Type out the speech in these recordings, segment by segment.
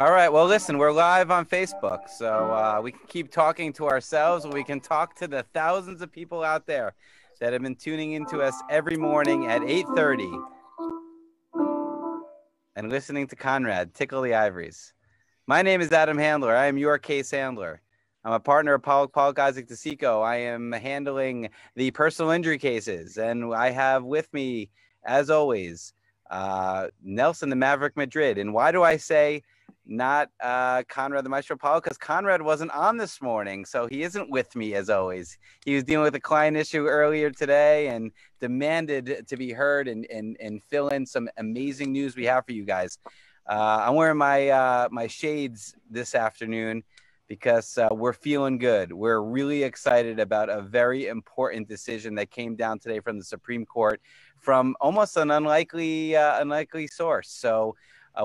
All right. Well, listen, we're live on Facebook, so we can keep talking to ourselves, or we can talk to the thousands of people out there that have been tuning into us every morning at 8:30 and listening to Conrad tickle the ivories. My name is Adam Handler. I am your case handler. I'm a partner of Pollack, Isaac, DeCicco. I am handling the personal injury cases, and I have with me, as always, Nelson the Maverick Madrid. And why do I say not Conrad the Maestro Pollack? Because Conrad wasn't on this morning, so he isn't with me as always. He was dealing with a client issue earlier today and demanded to be heard and fill in some amazing news we have for you guys. I'm wearing my shades this afternoon, because we're feeling good. We're really excited about a very important decision that came down today from the Supreme Court, from almost an unlikely source. So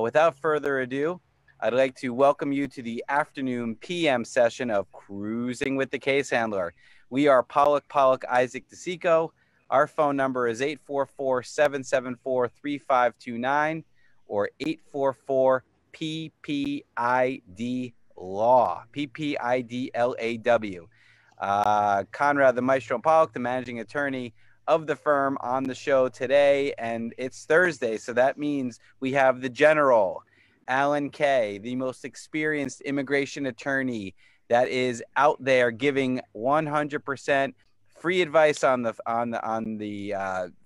without further ado, I'd like to welcome you to the afternoon PM session of Cruising with the Case Handler. We are Pollack, Isaac, DeCicco. Our phone number is 844-774-3529 or 844-PPID. Law, PPIDLAW. Conrad the Maestro Pollack, the managing attorney of the firm, on the show today, and it's Thursday, so that means we have the general, Alan Kaye, the most experienced immigration attorney that is out there, giving 100% free advice on the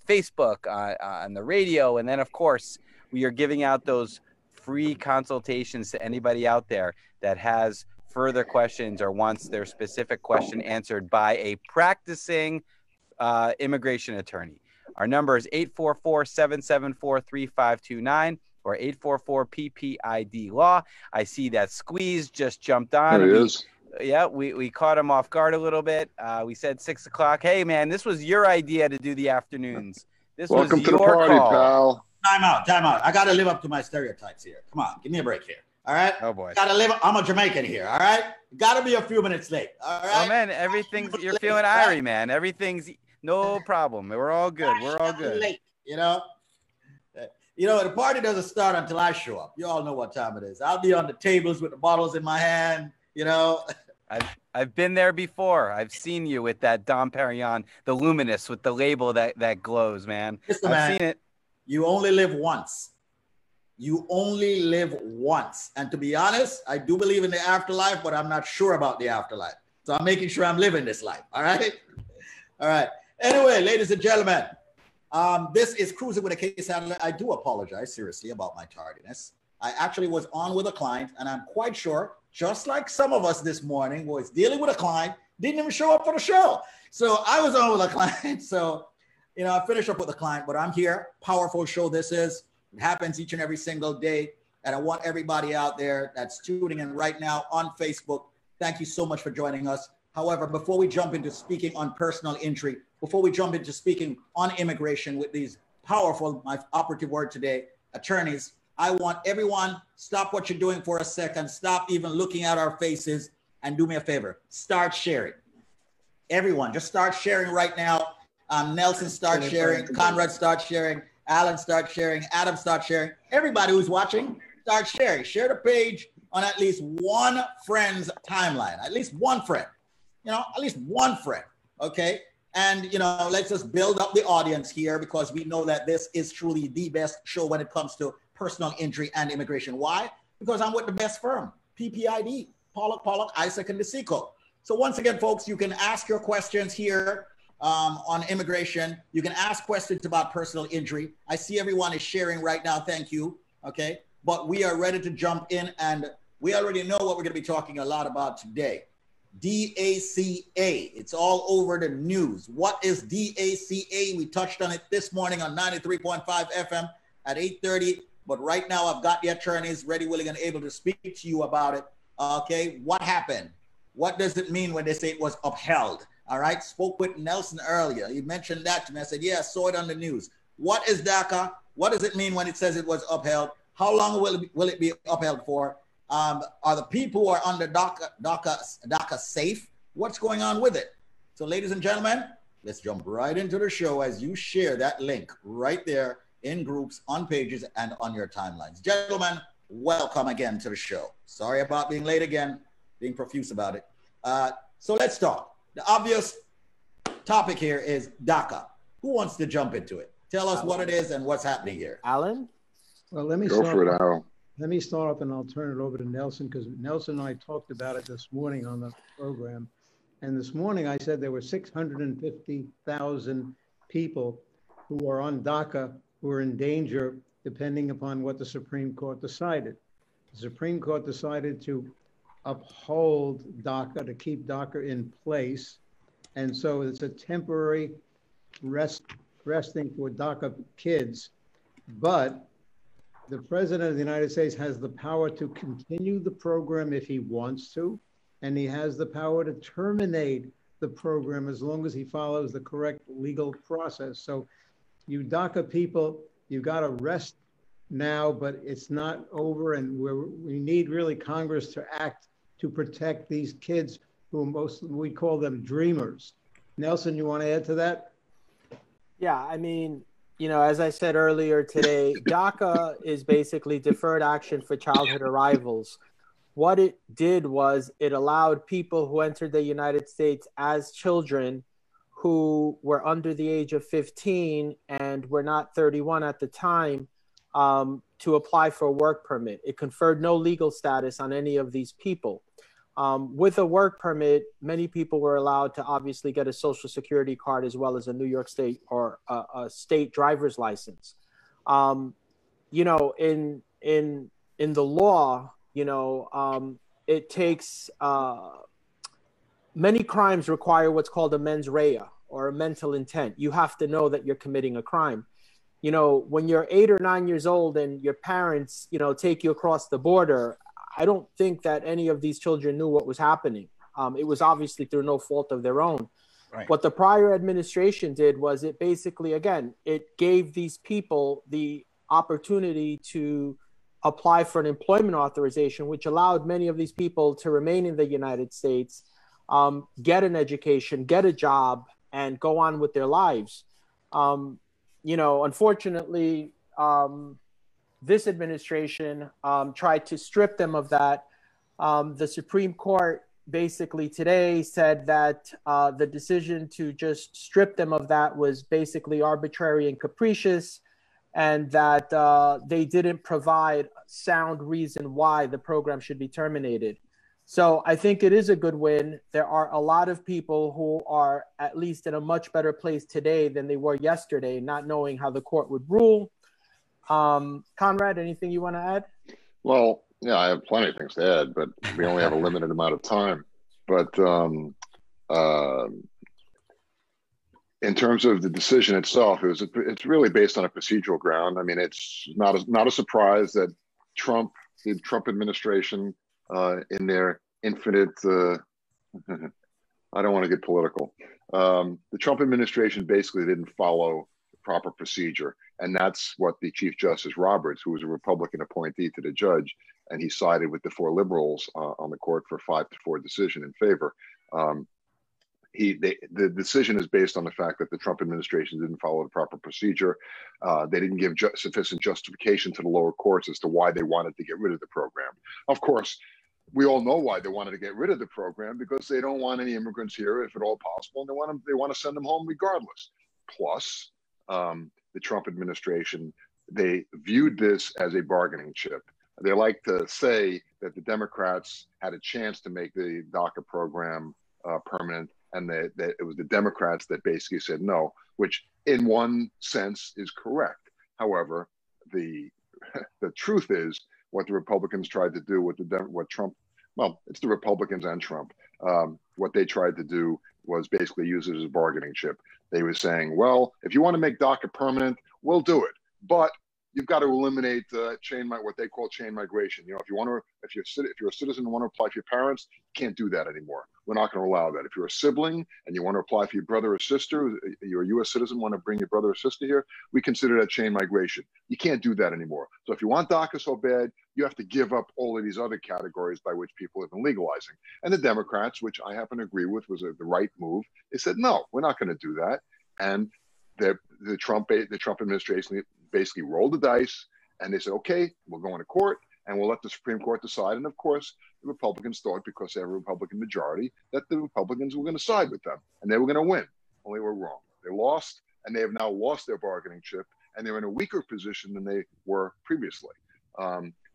Facebook, on the radio, and then of course we are giving out those free consultations to anybody out there that has further questions or wants their specific question answered by a practicing immigration attorney. Our number is 844-774-3529 or 844-PPID-LAW. I see that Squeeze just jumped on. There he is. Yeah, we caught him off guard a little bit. We said 6 o'clock. Hey, man, this was your idea to do the afternoons. This Welcome was your to the party, call. Pal. Time out. I got to live up to my stereotypes here. Come on, give me a break here. All right. Oh boy. Got to live. I'm a Jamaican here. All right. Got to be a few minutes late. All right. Oh man, everything's. You're feeling irie, man. Everything's no problem. We're all good. We're all good. Late, you know, the party doesn't start until I show up. You all know what time it is. I'll be on the tables with the bottles in my hand. You know. I've been there before. I've seen you with that Dom Perignon, the Luminous, with the label that glows, man. Listen, I've seen it. You only live once. You only live once. And to be honest, I do believe in the afterlife, but I'm not sure about the afterlife. So I'm making sure I'm living this life. All right. All right. Anyway, ladies and gentlemen, this is Cruising with a Case Handler. I do apologize seriously about my tardiness. I actually was on with a client, and I'm quite sure, just like some of us this morning, was dealing with a client, didn't even show up for the show. So I was on with a client. So, you know, I finished up with the client, but I'm here. Powerful show this is. It happens each and every single day. And I want everybody out there that's tuning in right now on Facebook, thank you so much for joining us. However, before we jump into speaking on personal injury, before we jump into speaking on immigration with these powerful, my operative word today, attorneys, I want everyone, stop what you're doing for a second. Stop even looking at our faces and do me a favor. Start sharing. Everyone, just start sharing right now. Nelson, start sharing. Conrad, start sharing. Alan, start sharing. Adam, start sharing. Everybody who's watching, start sharing. Share the page on at least one friend's timeline. At least one friend. You know, at least one friend. Okay? And, you know, let's just build up the audience here, because we know that this is truly the best show when it comes to personal injury and immigration. Why? Because I'm with the best firm, PPID, Pollack, Isaac, and DeCicco. So once again, folks, you can ask your questions here. On immigration, you can ask questions about personal injury. I see everyone is sharing right now. Thank you. Okay. But we are ready to jump in, and we already know what we're going to be talking a lot about today. DACA. It's all over the news. What is DACA? We touched on it this morning on 93.5 FM at 8:30. But right now I've got the attorneys ready, willing, and able to speak to you about it. Okay. What happened? What does it mean when they say it was upheld? All right, spoke with Nelson earlier. He mentioned that to me. I said, yeah, I saw it on the news. What is DACA? What does it mean when it says it was upheld? How long will it be upheld for? Are the people who are under DACA safe? What's going on with it? So ladies and gentlemen, let's jump right into the show as you share that link right there in groups, on pages, and on your timelines. Gentlemen, welcome again to the show. Sorry about being late again, being profuse about it. So let's start. The obvious topic here is DACA. Who wants to jump into it? Tell us what it is and what's happening here. Alan? Well, let me start off and I'll turn it over to Nelson, because Nelson and I talked about it this morning on the program. And this morning I said there were 650,000 people who are on DACA who are in danger, depending upon what the Supreme Court decided. The Supreme Court decided to uphold DACA, to keep DACA in place. And so it's a temporary resting for DACA kids. But the President of the United States has the power to continue the program if he wants to, and he has the power to terminate the program as long as he follows the correct legal process. So you DACA people, you've got to rest now, but it's not over, and we need really Congress to act to protect these kids who we call them dreamers. Nelson, you want to add to that? Yeah, I mean, you know, as I said earlier today, DACA is basically deferred action for childhood arrivals. What it did was it allowed people who entered the United States as children who were under the age of 15 and were not 31 at the time to apply for a work permit. It conferred no legal status on any of these people. With a work permit, many people were allowed to obviously get a Social Security card as well as a New York State or a state driver's license. You know, in the law, you know, it takes many crimes require what's called a mens rea or a mental intent. You have to know that you're committing a crime. You know, when you're 8 or 9 years old and your parents, you know, take you across the border, I don't think that any of these children knew what was happening. It was obviously through no fault of their own. Right. What the prior administration did was it basically, again, it gave these people the opportunity to apply for an employment authorization, which allowed many of these people to remain in the United States, get an education, get a job, and go on with their lives. You know, unfortunately, this administration tried to strip them of that. The Supreme Court basically today said that the decision to just strip them of that was basically arbitrary and capricious, and that they didn't provide sound reason why the program should be terminated. So I think it is a good win. There are a lot of people who are at least in a much better place today than they were yesterday, not knowing how the court would rule. Conrad, anything you want to add? Well, yeah, I have plenty of things to add, but we only have a limited amount of time. But in terms of the decision itself, it's really based on a procedural ground. I mean, it's not a surprise that the Trump administration, in their infinite, I don't want to get political. The Trump administration basically didn't follow the proper procedure. And that's what the Chief Justice Roberts, who was a Republican appointee to the judge, and he sided with the four liberals on the court for 5-4 decision in favor. The decision is based on the fact that the Trump administration didn't follow the proper procedure. They didn't give sufficient justification to the lower courts as to why they wanted to get rid of the program. Of course, we all know why they wanted to get rid of the program, because they don't want any immigrants here, if at all possible, and they want to send them home regardless. Plus, the Trump administration, they viewed this as a bargaining chip. They like to say that the Democrats had a chance to make the DACA program permanent, and that it was the Democrats that basically said no, which in one sense is correct. However, the truth is what the Republicans tried to do, what Trump, well, it's the Republicans and Trump. What they tried to do was basically use it as a bargaining chip. They were saying, well, if you want to make DACA permanent, we'll do it, but you've got to eliminate what they call chain migration. You know, if you're a citizen and want to apply for your parents, you can't do that anymore. We're not going to allow that. If you're a sibling and you want to apply for your brother or sister, you're a U.S. citizen, want to bring your brother or sister here, we consider that chain migration. You can't do that anymore. So if you want DACA so bad, you have to give up all of these other categories by which people have been legalizing. And the Democrats, which I happen to agree with, was the right move. They said, no, we're not going to do that. And the Trump administration basically rolled the dice, and they said, okay, we're going to court, and we'll let the Supreme Court decide. And of course, the Republicans thought, because they have a Republican majority, that the Republicans were going to side with them and they were going to win. Well, they were wrong. They lost, and they have now lost their bargaining chip, and they're in a weaker position than they were previously.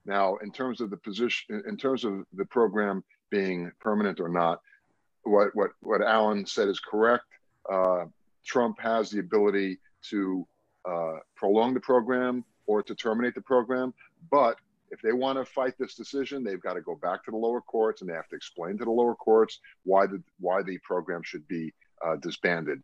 Now, in terms of the position, in terms of the program being permanent or not, what Alan said is correct. Trump has the ability to prolong the program or to terminate the program. But if they want to fight this decision, they've got to go back to the lower courts, and they have to explain to the lower courts why the program should be disbanded.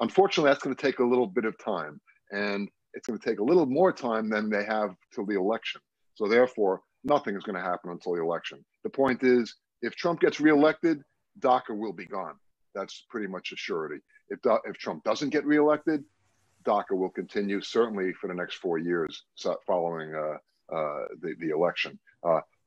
Unfortunately, that's going to take a little bit of time, and it's going to take a little more time than they have till the election. So therefore, nothing is going to happen until the election. The point is, if Trump gets reelected, DACA will be gone. That's pretty much a surety. If Trump doesn't get reelected, DACA will continue, certainly for the next 4 years following the election.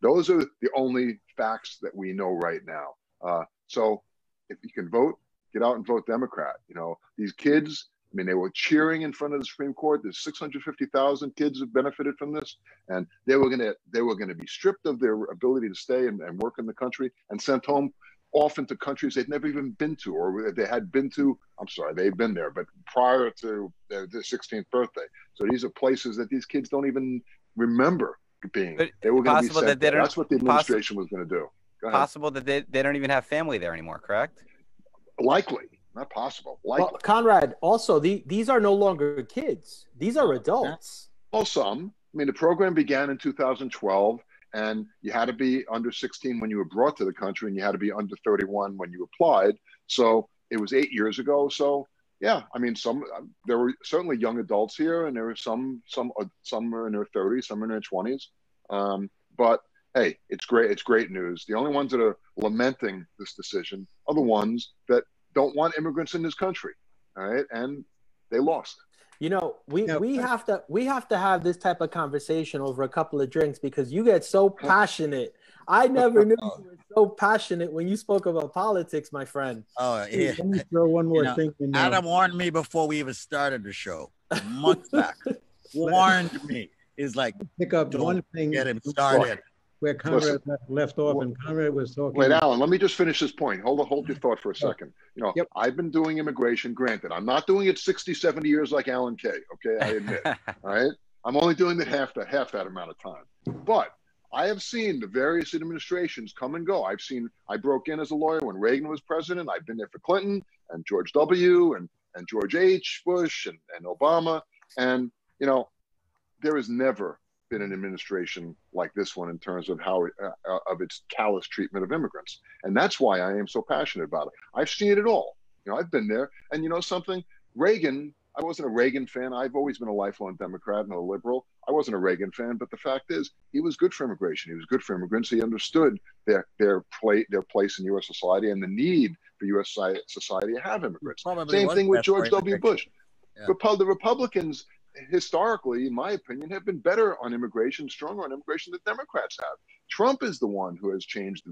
Those are the only facts that we know right now. So if you can vote, get out and vote Democrat. You know, these kids, I mean, they were cheering in front of the Supreme Court. There's 650,000 kids have benefited from this, and they were going to be stripped of their ability to stay and work in the country, and sent home often to countries they'd never even been to, or they had been to, I'm sorry, they've been there, but prior to their 16th birthday. So these are places that these kids don't even remember being. But they were going to be sent that they don't, that's what the administration was going to do. Go ahead. Possible that they don't even have family there anymore, correct? Likely. Not possible. Likely. Well, Conrad, also, these are no longer kids. These are adults. Well, some. I mean, the program began in 2012. And you had to be under 16 when you were brought to the country, and you had to be under 31 when you applied. So it was 8 years ago. So yeah, I mean, there were certainly young adults here, and there were some are in their 30s, some are in their 20s. But hey, it's great. It's great news. The only ones that are lamenting this decision are the ones that don't want immigrants in this country. All right, and they lost. You know, we have to have this type of conversation over a couple of drinks, because you get so passionate. I never knew you were so passionate when you spoke about politics, my friend. Oh, yeah. Let me throw one more thing in there. Adam warned me before we even started the show. Months back, warned me. Is like, pick up one thing. Get him started. Where Conrad left off, and Conrad was talking. Wait, Alan, let me just finish this point. Hold your thought for a second. You know, yep. I've been doing immigration. Granted, I'm not doing it 60, 70 years like Alan Kaye. Okay, I admit. All right, I'm only doing it half that amount of time. But I have seen the various administrations come and go. I broke in as a lawyer when Reagan was president. I've been there for Clinton and George W. and George H. Bush and Obama. And you know, there is never been an administration like this one in terms of how of its callous treatment of immigrants, and that's why I am so passionate about it. I've seen it all. You know, I've been there, and you know something. Reagan, I wasn't a Reagan fan. I've always been a lifelong Democrat and a liberal. I wasn't a Reagan fan, but the fact is, he was good for immigration. He was good for immigrants. He understood their place in U.S. society and the need for U.S. society to have immigrants. Same thing with George W. Bush. Yeah. The Republicans, historically, in my opinion, have been better on immigration, stronger on immigration than Democrats have. Trump is the one who has changed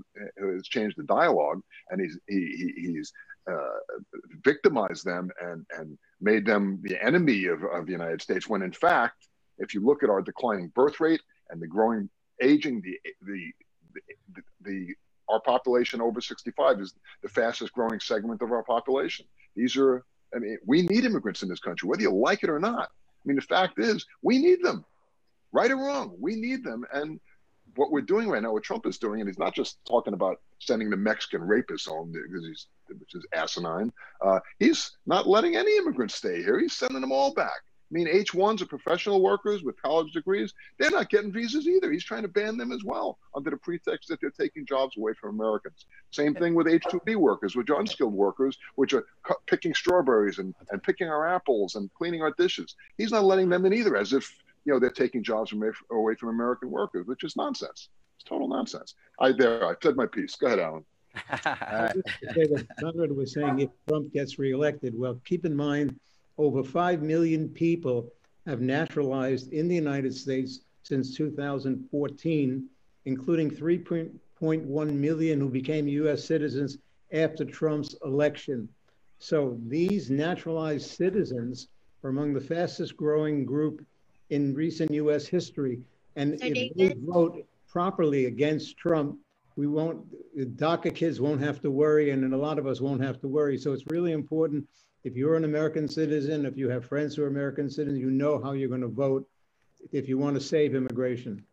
the dialogue, and he's victimized them and made them the enemy of the United States. When in fact, if you look at our declining birth rate and the growing aging, our population over 65 is the fastest growing segment of our population. I mean, we need immigrants in this country, whether you like it or not. I mean, the fact is, we need them, right or wrong. We need them. And what we're doing right now, what Trump is doing, and he's not just talking about sending the Mexican rapists home, which is asinine. He's not letting any immigrants stay here. He's sending them all back. I mean, H-1s are professional workers with college degrees. They're not getting visas either. He's trying to ban them as well under the pretext that they're taking jobs away from Americans. Same thing with H-2B workers, which are unskilled workers, which are picking strawberries and picking our apples and cleaning our dishes. He's not letting them in either, as if, you know, they're taking jobs away from American workers, which is nonsense. It's total nonsense. I said my piece. Go ahead, Alan. Conrad was saying if Trump gets reelected, well, keep in mind, over 5 million people have naturalized in the United States since 2014, including 3.1 million who became US citizens after Trump's election. So these naturalized citizens are among the fastest growing group in recent US history. And so if we vote properly against Trump, we won't, the DACA kids won't have to worry, and a lot of us won't have to worry. So it's really important, if you're an American citizen, if you have friends who are American citizens, you know how you're going to vote if you want to save immigration.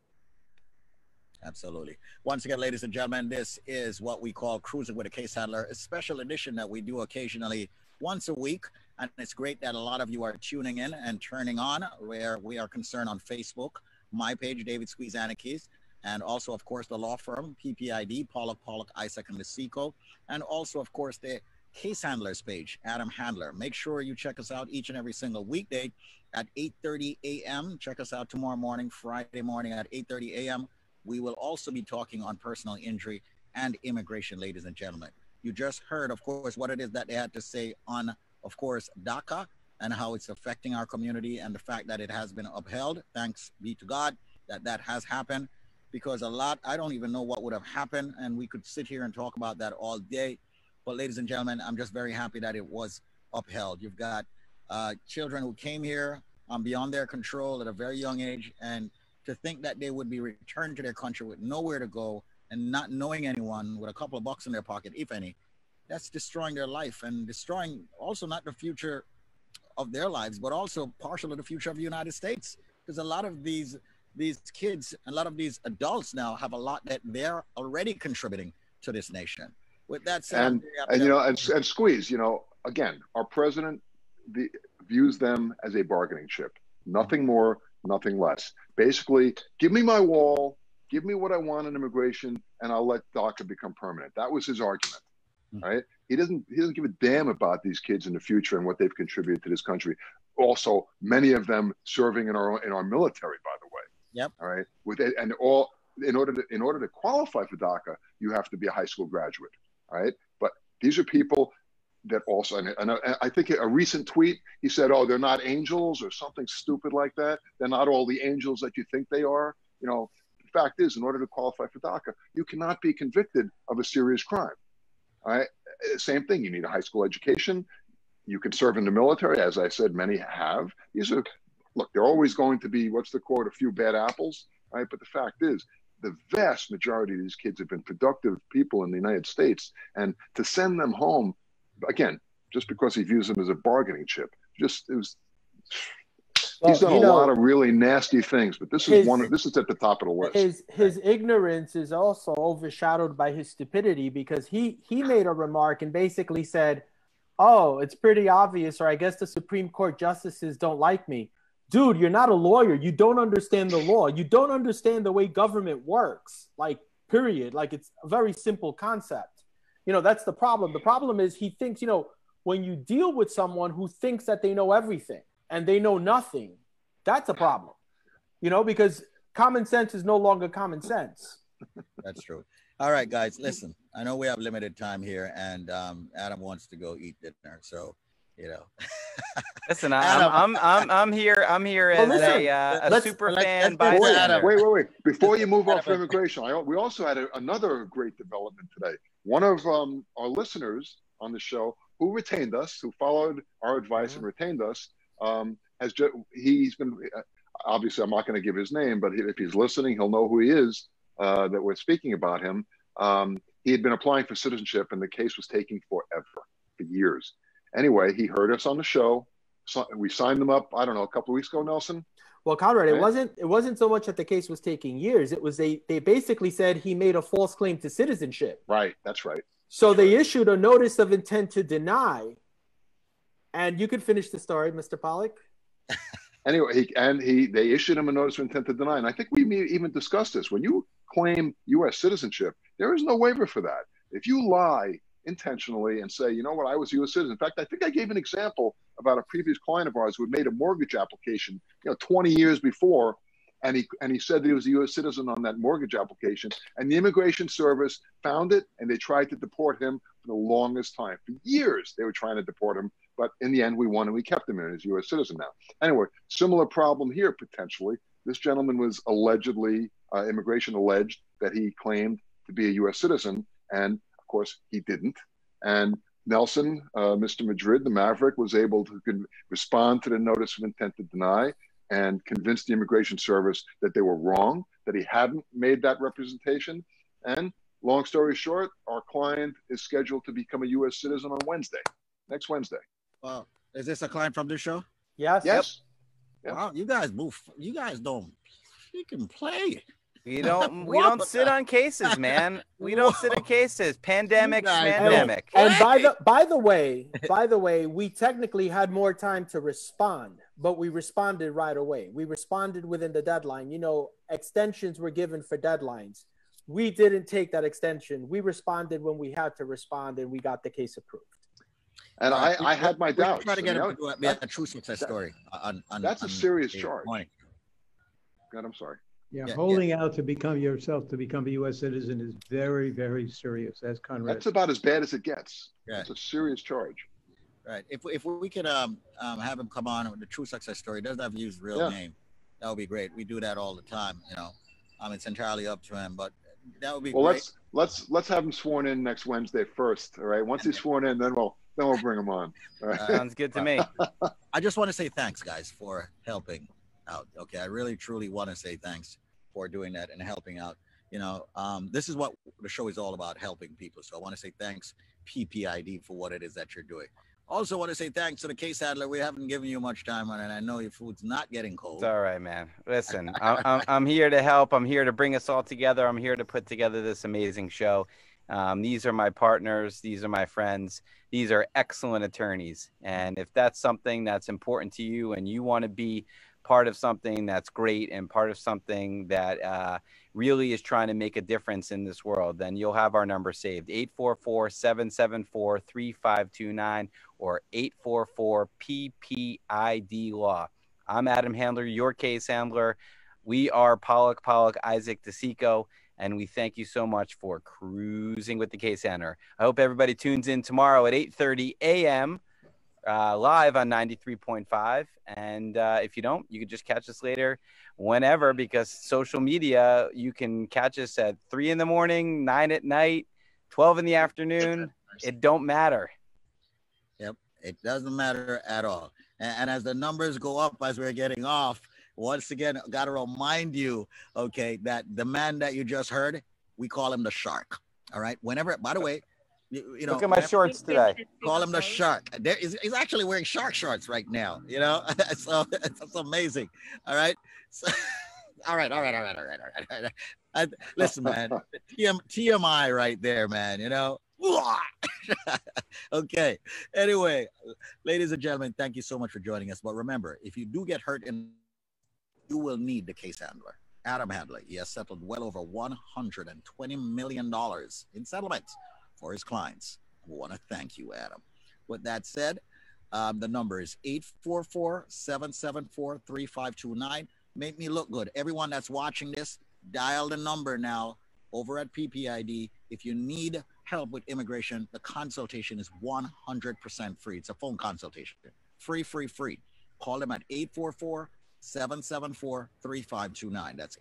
Absolutely. Once again, ladies and gentlemen, this is what we call Cruising with a Case Handler, a special edition that we do occasionally once a week. And it's great that a lot of you are tuning in and turning on where we are concerned on Facebook, my page, David Squeeze Anakie's, and also, of course, the law firm, PPID, Pollack, Isaac and DeCicco, and also, of course, the Case Handler's page, Adam Handler. Make sure you check us out each and every single weekday at 8:30 a.m. Check us out tomorrow morning, Friday morning at 8:30 a.m. We will also be talking on personal injury and immigration, ladies and gentlemen. You just heard, of course, what it is that they had to say on, of course, DACA and how it's affecting our community and the fact that it has been upheld. Thanks be to God that that has happened, because a lot, I don't even know what would have happened, and we could sit here and talk about that all day. But ladies and gentlemen, I'm just very happy that it was upheld. You've got children who came here beyond their control at a very young age, and to think that they would be returned to their country with nowhere to go and not knowing anyone, with a couple of bucks in their pocket, if any, that's destroying their life and destroying also not the future of their lives, but also partially the future of the United States. Because a lot of these kids, a lot of these adults now have a lot that they're already contributing to this nation. With that said, and you know, and Squeeze, you know, again, our president views them as a bargaining chip, nothing more, nothing less. Basically, give me my wall, give me what I want in immigration, and I'll let DACA become permanent. That was his argument, right? He doesn't give a damn about these kids in the future and what they've contributed to this country. Also, many of them serving in our military, by the way. Yep. All right. In order to qualify for DACA, you have to be a high school graduate. All right. But these are people that also, and I think a recent tweet, he said, oh, they're not angels or something stupid like that. They're not all the angels that you think they are. You know, the fact is, in order to qualify for DACA, you cannot be convicted of a serious crime. All right. Same thing. You need a high school education. You can serve in the military. As I said, many have. These are, look, they're always going to be, what's the quote, a few bad apples, right? But the fact is, the vast majority of these kids have been productive people in the United States. And to send them home, again, just because he views them as a bargaining chip, just, it was, well, he's done a lot of really nasty things, but this is one of, this is at the top of the list. His ignorance is also overshadowed by his stupidity, because he made a remark and basically said, oh, it's pretty obvious, or I guess the Supreme Court justices don't like me. Dude, you're not a lawyer. You don't understand the law. You don't understand the way government works, like, period. Like, it's a very simple concept. You know, that's the problem. The problem is he thinks, you know, when you deal with someone who thinks that they know everything and they know nothing, that's a problem, you know, because common sense is no longer common sense. That's true. All right, guys, listen, I know we have limited time here, and Adam wants to go eat dinner, so. You know, listen, I'm here as a super fan. Wait, before you move off immigration, we also had another great development today. One of our listeners on the show who retained us, who followed our advice and retained us, he's been, obviously I'm not going to give his name, but if he's listening, he'll know who he is, that we're speaking about him. He had been applying for citizenship, and the case was taking forever, for years. Anyway, he heard us on the show. So we signed them up, I don't know, a couple of weeks ago, Nelson. Well, Conrad, right? It wasn't so much that the case was taking years. It was they basically said he made a false claim to citizenship. Right, that's right. So they issued a notice of intent to deny. And you could finish the story, Mr. Pollack. Anyway, they issued him a notice of intent to deny. And I think we even discussed this. When you claim U.S. citizenship, there is no waiver for that. If you lie intentionally and say, you know what, I was a U.S. citizen. In fact, I think I gave an example about a previous client of ours who had made a mortgage application, you know, 20 years before, and he said that he was a U.S. citizen on that mortgage application, and the Immigration Service found it, and they tried to deport him for the longest time. For years, they were trying to deport him, but in the end, we won, and we kept him in as a U.S. citizen now. Anyway, similar problem here, potentially. This gentleman was allegedly, immigration alleged that he claimed to be a U.S. citizen, and course, he didn't. And Nelson, Mr. Madrid, the Maverick, was able to respond to the notice of intent to deny and convinced the Immigration Service that they were wrong, that he hadn't made that representation. And long story short, our client is scheduled to become a U.S. citizen on Wednesday, next Wednesday. Wow. Is this a client from this show? Yes. Yes. Yep. Wow, you guys move. You guys don't. You can play. You don't. We don't sit on cases, man. We don't sit on cases. Pandemic, pandemic. And by the way, we technically had more time to respond, but we responded right away. We responded within the deadline. You know, extensions were given for deadlines. We didn't take that extension. We responded when we had to respond, and we got the case approved. And I had my doubts. Try to get a true success story. That's a serious charge. God, I'm sorry. Yeah, holding out to become a U.S. citizen is very, very serious. As Conrad, that's about as bad as it gets. Right. It's a serious charge. Right. If we could have him come on with a true success story, doesn't have to use his real name. That would be great. We do that all the time. You know, it's entirely up to him, but that would be great. Let's have him sworn in next Wednesday first. All right. Once he's sworn in, then we'll bring him on. All right. Sounds good to me. I just want to say thanks, guys, for helping out. Okay, I really truly want to say thanks for doing that and helping out. You know, this is what the show is all about, helping people. So I want to say thanks, PPID, for what it is that you're doing. Also want to say thanks to the case handler. We haven't given you much time on it. I know your food's not getting cold. It's all right, man. Listen, I'm here to help. I'm here to bring us all together. I'm here to put together this amazing show. These are my partners. These are my friends. These are excellent attorneys. And if that's something that's important to you and you want to be part of something that's great and part of something that really is trying to make a difference in this world, then you'll have our number saved, 844-774-3529 or 844-PPID-LAW. I'm Adam Handler, your case handler. We are Pollack, Isaac DeCicco, and we thank you so much for cruising with the case handler. I hope everybody tunes in tomorrow at 8:30 a.m. Live on 93.5, and if you don't, you can just catch us later whenever, because social media, you can catch us at 3 in the morning, 9 at night, 12 in the afternoon. It don't matter. Yep, it doesn't matter at all. And as the numbers go up as we're getting off, once again, gotta remind you, okay, that the man that you just heard, we call him the shark. All right, whenever, by the way, you know, look at my shorts today. Call him the shark. There is, he's actually wearing shark shorts right now. You know, so it's amazing. All right. So, all right. Listen, man, TMI right there, man. You know. Okay. Anyway, ladies and gentlemen, thank you so much for joining us. But remember, if you do get hurt, you will need the case handler. Adam Handler. He has settled well over $120 million in settlements for his clients. We want to thank you, Adam. With that said, the number is 844-774-3529. Make me look good. Everyone that's watching this, dial the number now over at PPID. If you need help with immigration, the consultation is 100% free. It's a phone consultation. Free, free, free. Call them at 844-774-3529. That's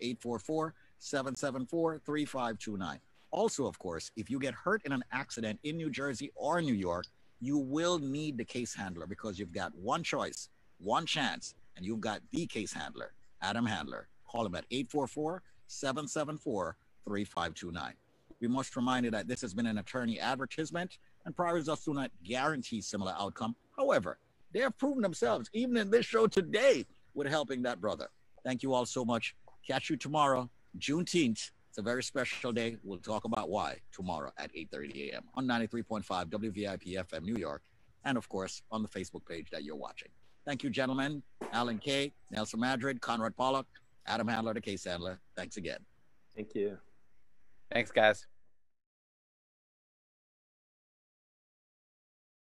844-774-3529. Also, of course, if you get hurt in an accident in New Jersey or New York, you will need the case handler, because you've got one choice, one chance, and you've got the case handler, Adam Handler. Call him at 844-774-3529. We must remind you that this has been an attorney advertisement, and prior results do not guarantee similar outcome. However, they have proven themselves, even in this show today, with helping that brother. Thank you all so much. Catch you tomorrow, Juneteenth. It's a very special day. We'll talk about why tomorrow at 8:30 a.m. on 93.5 WVIP-FM New York, and of course, on the Facebook page that you're watching. Thank you, gentlemen. Alan Kaye, Nelson Madrid, Conrad Pollack, Adam Handler, the case handler. Thanks again. Thank you. Thanks, guys.